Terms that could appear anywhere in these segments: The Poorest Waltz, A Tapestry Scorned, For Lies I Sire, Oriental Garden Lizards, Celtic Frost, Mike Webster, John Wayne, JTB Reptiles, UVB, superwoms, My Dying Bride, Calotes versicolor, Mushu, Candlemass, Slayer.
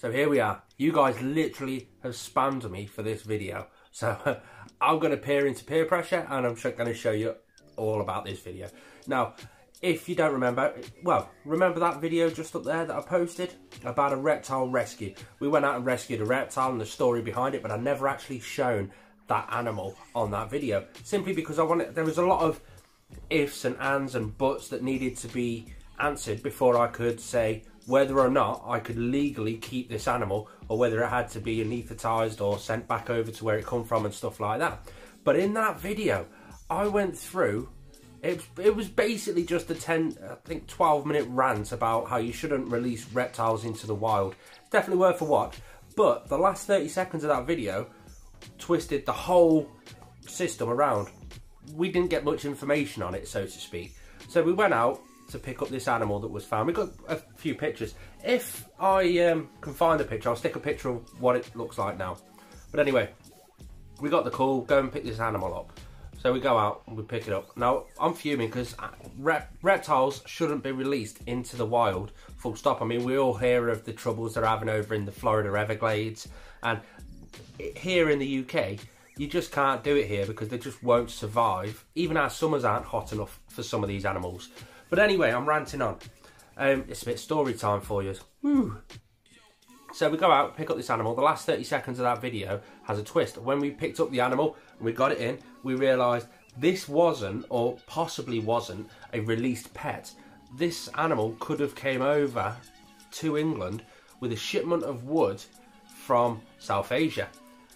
So here we are. You guys literally have spammed me for this video. So I'm going to peer into peer pressure and I'm going to show you all about this video. Now, if you don't remember, well, remember that video just up there that I posted about a reptile rescue? We went out and rescued a reptile and the story behind it, but I've never actually shown that animal on that video. Simply because I wanted, there was a lot of ifs and ands and buts that needed to be answered before I could say whether or not I could legally keep this animal, or whether it had to be anesthetized or sent back over to where it come from and stuff like that. But in that video, I went through, it was basically just a 12-minute rant about how you shouldn't release reptiles into the wild. It's definitely worth a watch. But the last 30 seconds of that video twisted the whole system around. We didn't get much information on it, so to speak. So we went out to pick up this animal that was found. We got a few pictures. If I can find the picture, I'll stick a picture of what it looks like now. But anyway, we got the call, go and pick this animal up. So we go out and we pick it up. Now, I'm fuming because reptiles shouldn't be released into the wild, full stop. I mean, we all hear of the troubles they're having over in the Florida Everglades, and here in the UK, you just can't do it here because they just won't survive. Even our summers aren't hot enough for some of these animals. But anyway, I'm ranting on. It's a bit story time for you. Woo. So we go out, pick up this animal. The last 30 seconds of that video has a twist. When we picked up the animal and we got it in, we realised this wasn't, or possibly wasn't, a released pet. This animal could have came over to England with a shipment of wood from South Asia.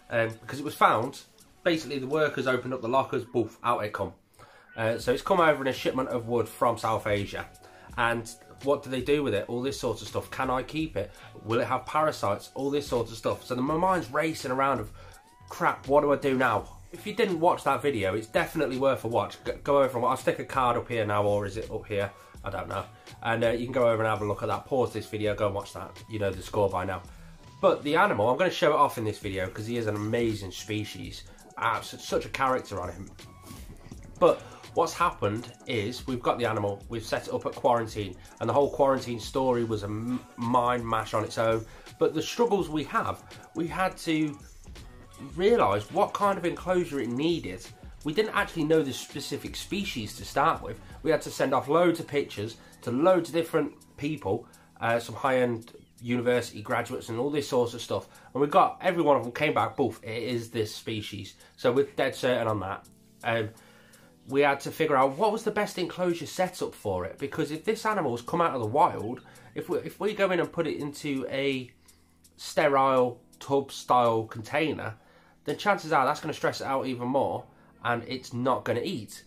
Because it was found, basically the workers opened up the lockers, boof, out it come. So it's come over in a shipment of wood from South Asia. And what do they do with it? All this sort of stuff. Can I keep it? Will it have parasites? All this sort of stuff. So my mind's racing around of, crap, what do I do now? If you didn't watch that video, it's definitely worth a watch. Go over and I'll stick a card up here now, or is it up here? I don't know. And you can go over and have a look at that. Pause this video, go and watch that. You know the score by now. But the animal, I'm going to show it off in this video because he is an amazing species. Such a character on him. But what's happened is we've got the animal, we've set it up at quarantine, and the whole quarantine story was a mind mash on its own. But the struggles we have, we had to realise what kind of enclosure it needed. We didn't actually know the specific species to start with. We had to send off loads of pictures to loads of different people, some high-end university graduates and all this sorts of stuff. And we got, every one of them came back, boof, it is this species. So we're dead certain on that. We had to figure out what was the best enclosure setup for it, because if this animal's come out of the wild, if we go in and put it into a sterile tub style container, then chances are that's going to stress it out even more, and it's not going to eat.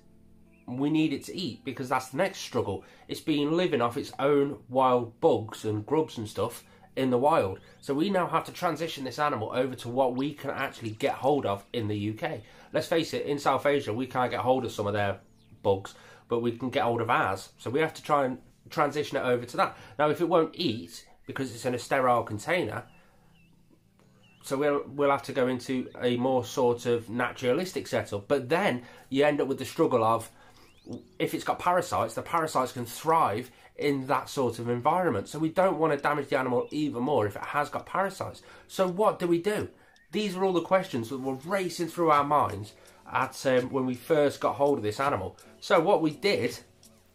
We need it to eat, because that's the next struggle. It's been living off its own wild bugs and grubs and stuff in the wild. So we now have to transition this animal over to what we can actually get hold of in the UK. Let's face it, in South Asia, we can't get hold of some of their bugs, but we can get hold of ours. So we have to try and transition it over to that. Now, if it won't eat, because it's in a sterile container, so we'll have to go into a more sort of naturalistic setup. But then you end up with the struggle of, if it's got parasites, the parasites can thrive in that sort of environment. So we don't want to damage the animal even more if it has got parasites. So what do we do? These are all the questions that were racing through our minds at when we first got hold of this animal. So what we did,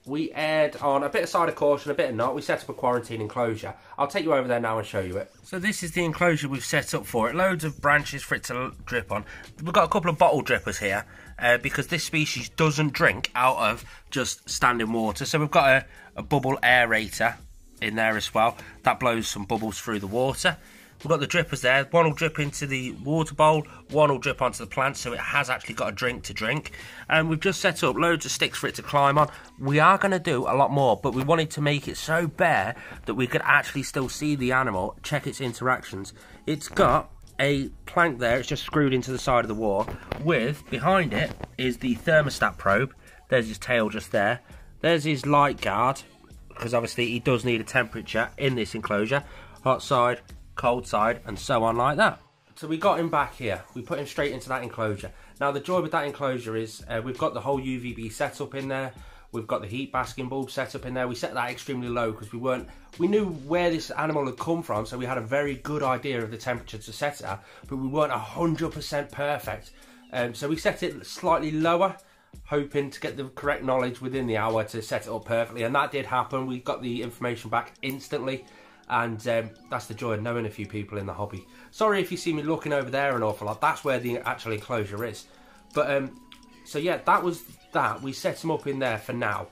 we erred on a bit of side of caution, a bit of not. We set up a quarantine enclosure. I'll take you over there now and show you it. So this is the enclosure we've set up for it. Loads of branches for it to drip on. We've got a couple of bottle drippers here because this species doesn't drink out of just standing water. So we've got a bubble aerator in there as well. That blows some bubbles through the water. We've got the drippers there. One will drip into the water bowl, one will drip onto the plant, so it has actually got a drink to drink. And we've just set up loads of sticks for it to climb on. We are going to do a lot more, but we wanted to make it so bare that we could actually still see the animal, check its interactions. It's got a plank there, it's just screwed into the side of the wall, with, behind it, is the thermostat probe. There's his tail just there. There's his light guard, because obviously he does need a temperature in this enclosure. Hot side, cold side, and so on like that. So we got him back here, we put him straight into that enclosure. Now the joy with that enclosure is we've got the whole UVB setup in there, We've got the heat basking bulb set up in there. We set that extremely low because we knew where this animal had come from, so we had a very good idea of the temperature to set it at, but we weren't 100% perfect. So we set it slightly lower, hoping to get the correct knowledge within the hour to set it up perfectly, and that did happen. We got the information back instantly, and that's the joy of knowing a few people in the hobby. Sorry if you see me looking over there an awful lot, that's where the actual enclosure is. But so yeah, that was that. We set them up in there for now.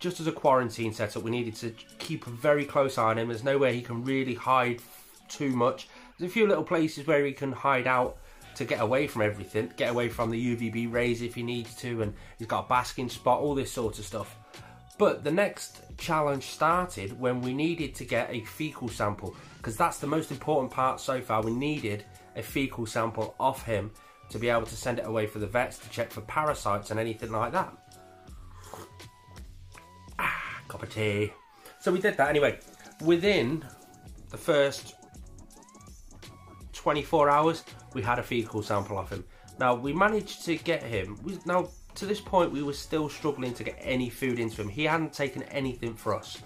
Just as a quarantine setup, we needed to keep a very close eye on him. There's nowhere he can really hide too much. There's a few little places where he can hide out to get away from everything, get away from the UVB rays if he needs to, and he's got a basking spot, all this sort of stuff. But the next challenge started when we needed to get a fecal sample, because that's the most important part so far. We needed a fecal sample off him to be able to send it away for the vets to check for parasites and anything like that. Ah, cup of tea. So we did that anyway. Within the first 24 hours, we had a fecal sample off him. Now, we managed to get him. Now, to this point, we were still struggling to get any food into him. He hadn't taken anything for us.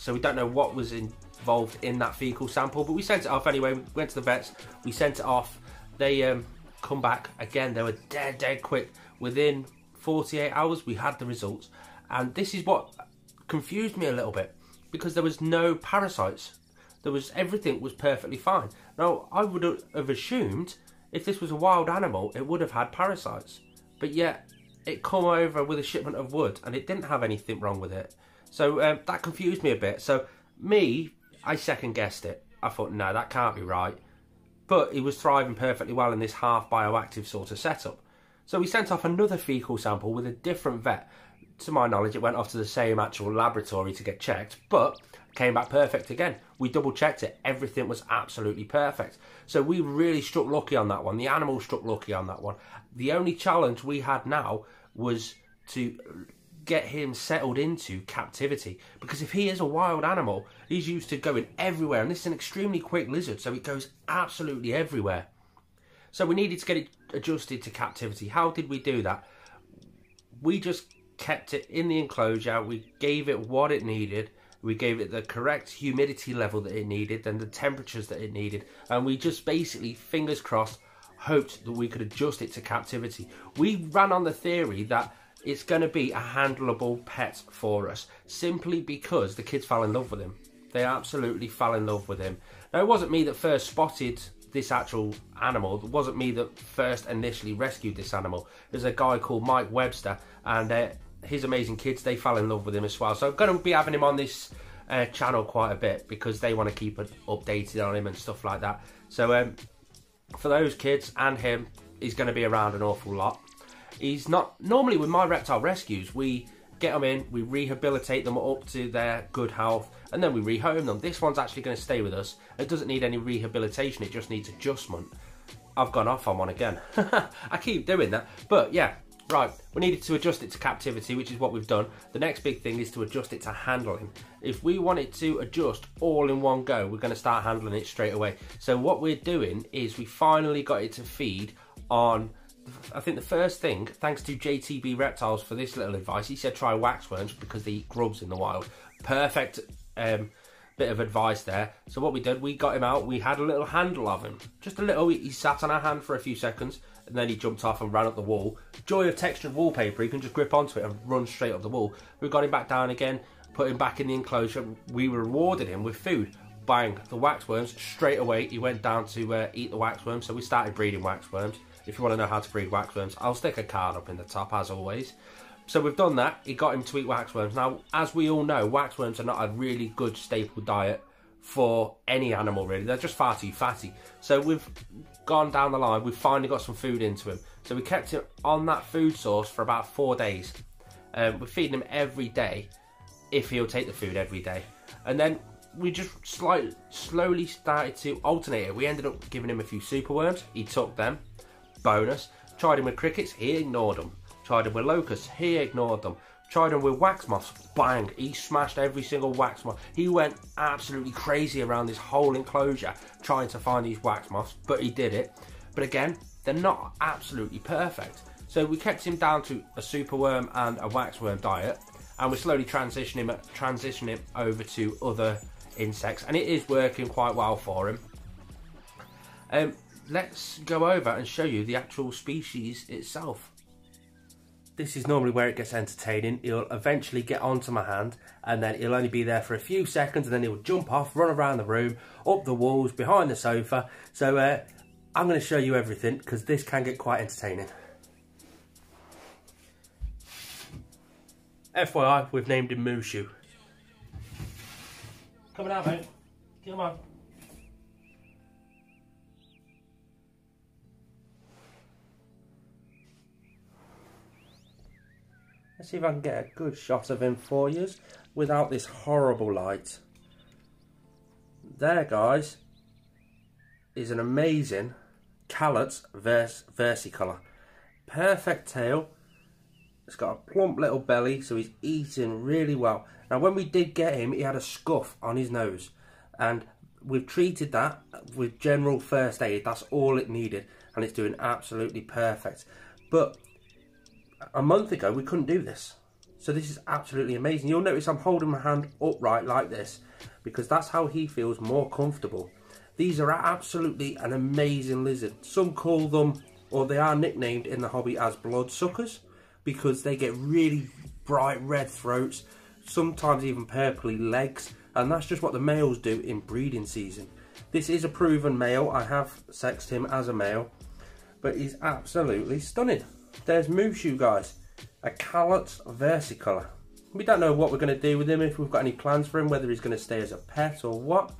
So we don't know what was involved in that fecal sample, but we sent it off anyway. We went to the vets, we sent it off. They come back again. They were dead quick. Within 48 hours, we had the results. And this is what confused me a little bit, because there was no parasites. There was, everything was perfectly fine. Now, I would have assumed if this was a wild animal, it would have had parasites. But yet, it come over with a shipment of wood, and it didn't have anything wrong with it. So that confused me a bit. So I second guessed it. I thought, no, that can't be right. But he was thriving perfectly well in this half bioactive sort of setup. So we sent off another fecal sample with a different vet. To my knowledge, it went off to the same actual laboratory to get checked, but came back perfect again. We double checked it. Everything was absolutely perfect. So we really struck lucky on that one. The animal struck lucky on that one. The only challenge we had now was to get him settled into captivity, because if he is a wild animal, he's used to going everywhere, and this is an extremely quick lizard, so it goes absolutely everywhere. So we needed to get it adjusted to captivity. How did we do that? We just kept it in the enclosure. We gave it what it needed. We gave it the correct humidity level that it needed and the temperatures that it needed, and we just basically, fingers crossed, hoped that we could adjust it to captivity. We ran on the theory that it's going to be a handleable pet for us, simply because the kids fell in love with him. They absolutely fell in love with him. Now, it wasn't me that first spotted this actual animal. It wasn't me that first initially rescued this animal. There's a guy called Mike Webster, and his amazing kids, they fell in love with him as well. So I'm going to be having him on this channel quite a bit, because they want to keep it updated on him and stuff like that. So for those kids and him, he's going to be around an awful lot. He's not normally with my reptile rescues. We get them in, we rehabilitate them up to their good health, and then we rehome them. This one's actually going to stay with us. It doesn't need any rehabilitation, it just needs adjustment. I've gone off on one again. I keep doing that. But yeah, right, we needed to adjust it to captivity, which is what we've done. The next big thing is to adjust it to handling. If we want it to adjust all in one go, we're going to start handling it straight away. So what we're doing is we finally got it to feed on, I think the first thing, thanks to JTB Reptiles for this little advice. He said try waxworms because they eat grubs in the wild. Perfect bit of advice there. So what we did, we got him out. We had a little handle of him. Just a little. He sat on our hand for a few seconds, and then he jumped off and ran up the wall. Joy of textured wallpaper. You can just grip onto it and run straight up the wall. We got him back down again, put him back in the enclosure. We rewarded him with food. Bang, the waxworms. Straight away, he went down to eat the waxworms. So we started breeding waxworms. If you want to know how to breed waxworms, I'll stick a card up in the top, as always. So we've done that. He got him to eat waxworms. Now, as we all know, waxworms are not a really good staple diet for any animal, really. They're just far too fatty. So we've gone down the line. We've finally got some food into him. So we kept him on that food source for about 4 days. We're feeding him every day, if he'll take the food every day. And then we just slowly started to alternate it. We ended up giving him a few superworms. He took them. Bonus, tried him with crickets, he ignored them. Tried him with locusts, he ignored them. Tried him with wax moths, bang, he smashed every single wax moth. He went absolutely crazy around this whole enclosure trying to find these wax moths, but he did it. But again, they're not absolutely perfect. So we kept him down to a superworm and a waxworm diet, and we're slowly transitioning him over to other insects, and it is working quite well for him. Let's go over and show you the actual species itself. This is normally where it gets entertaining. He'll eventually get onto my hand, and then he'll only be there for a few seconds, and then he'll jump off, run around the room, up the walls, behind the sofa. So I'm going to show you everything, because this can get quite entertaining. FYI, we've named him Mushu. Coming out, mate. Come on. Let's see if I can get a good shot of him for you without this horrible light. There, guys, is an amazing Calotes versicolor. Perfect tail. It's got a plump little belly, so he's eating really well. Now, when we did get him, he had a scuff on his nose, and we've treated that with general first aid. That's all it needed, and it's doing absolutely perfect. But a month ago, we couldn't do this, so this is absolutely amazing. You'll notice I'm holding my hand upright like this, because that's how he feels more comfortable. These are absolutely an amazing lizard. Some call them, or they are nicknamed in the hobby as bloodsuckers, because they get really bright red throats, sometimes even purpley legs, and that's just what the males do in breeding season. This is a proven male. I have sexed him as a male, but he's absolutely stunning. There's Mushu, guys, a Calotes versicolor. We don't know what we're going to do with him, if we've got any plans for him, whether he's going to stay as a pet or what,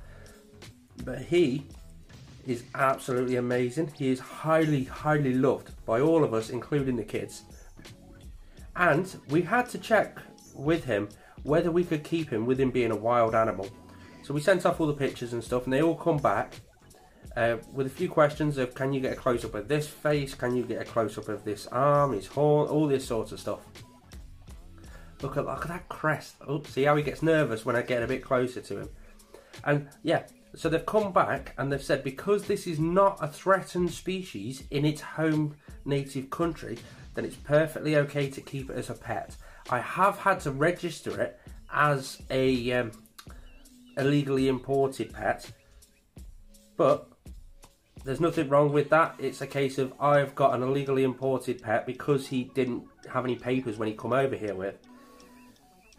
but he is absolutely amazing. He is highly loved by all of us, including the kids. And we had to check with him whether we could keep him with him being a wild animal. So we sent off all the pictures and stuff, and they all come back with a few questions of, can you get a close-up of this face, can you get a close-up of this arm, his horn, all this sort of stuff. Look at that crest. Oh, see how he gets nervous when I get a bit closer to him. And yeah, so they've come back and they've said, because this is not a threatened species in its home native country, then it's perfectly okay to keep it as a pet. I have had to register it as a illegally imported pet, but there's nothing wrong with that. It's a case of, I've got an illegally imported pet because he didn't have any papers when he come over here with.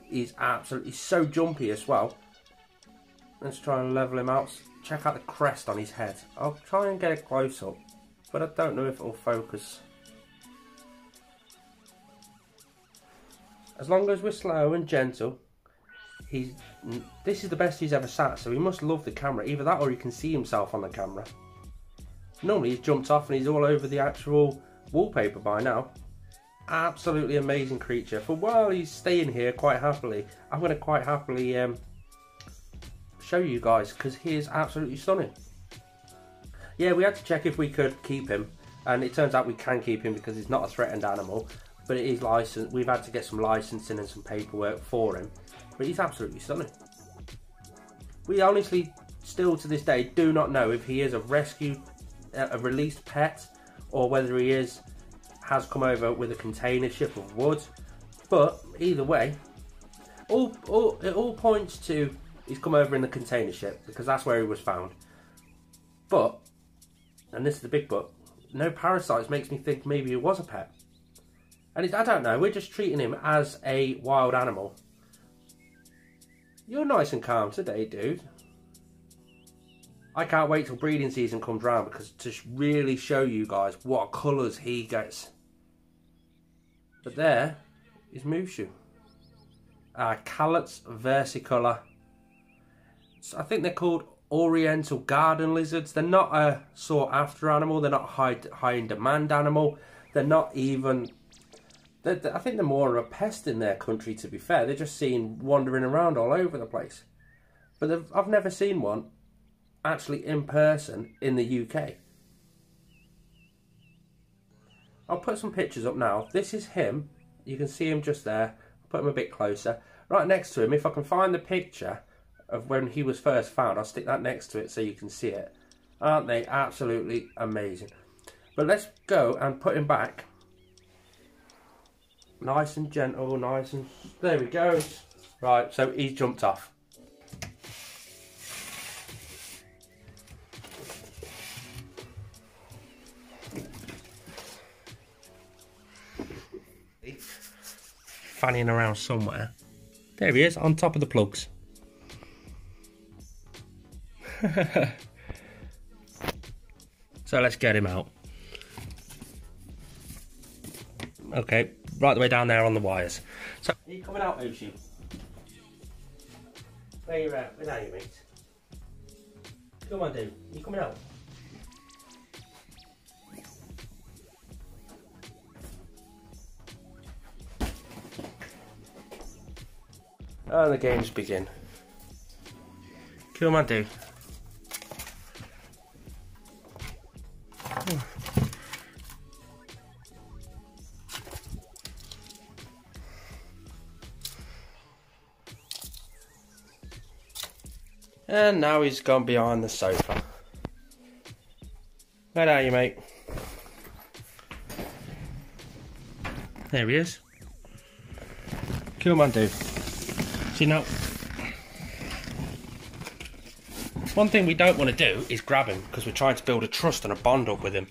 He's absolutely so jumpy as well. Let's try and level him out. Check out the crest on his head. I'll try and get a close up, but I don't know if it'll focus. As long as we're slow and gentle, this is the best he's ever sat, so he must love the camera. Either that, or he can see himself on the camera. Normally he's jumped off and he's all over the actual wallpaper by now. Absolutely amazing creature. For a while he's staying here quite happily. I'm going to quite happily show you guys, because he is absolutely stunning. Yeah, we had to check if we could keep him, and it turns out we can keep him because he's not a threatened animal. But it is licensed. We've had to get some licensing and some paperwork for him, but he's absolutely stunning. We honestly still to this day do not know if he is a rescued, a released pet, or whether he has come over with a container ship of wood. But either way, it all points to he's come over in the container ship, because that's where he was found. But, and this is the big but, no parasites makes me think maybe he was a pet. And I don't know, we're just treating him as a wild animal. You're nice and calm today, dude. I can't wait till breeding season comes round, because to really show you guys what colours he gets. But there is Mushu, Calotes versicolor. So I think they're called Oriental Garden Lizards. They're not a sought after animal. They're not high in demand animal. They're not even, I think they're more of a pest in their country, to be fair. They're just seen wandering around all over the place. But I've never seen one actually in person in the UK. I'll put some pictures up now. This is him. You can see him just there. I'll put him a bit closer. Right next to him, if I can find the picture of when he was first found, I'll stick that next to it so you can see it. Aren't they absolutely amazing? But let's go and put him back Nice and gentle, nice and... There we go. Right, so he's jumped off. Fanning around somewhere. There he is, on top of the plugs. So let's get him out. Okay, right the way down there on the wires. So, are you coming out, Mushu? There you are, without you, mate. Come on, dude. You coming out? And the games begin. Come on, dude. And now he's gone behind the sofa. Where are you, mate? There he is. Come on, dude. See now, one thing we don't want to do is grab him because we're trying to build a trust and a bond up with him.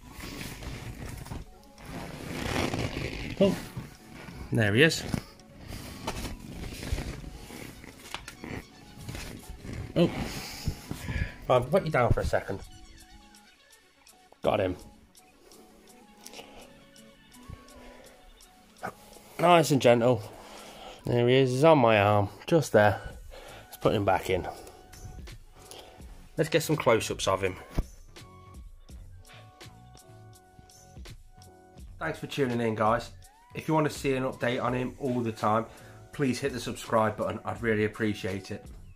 Oh, there he is. Oh, I'll put you down for a second. Got him. Nice and gentle. There he is, he's on my arm, just there. Let's put him back in. Let's get some close-ups of him. Thanks for tuning in, guys. If you want to see an update on him all the time, please hit the subscribe button. I'd really appreciate it.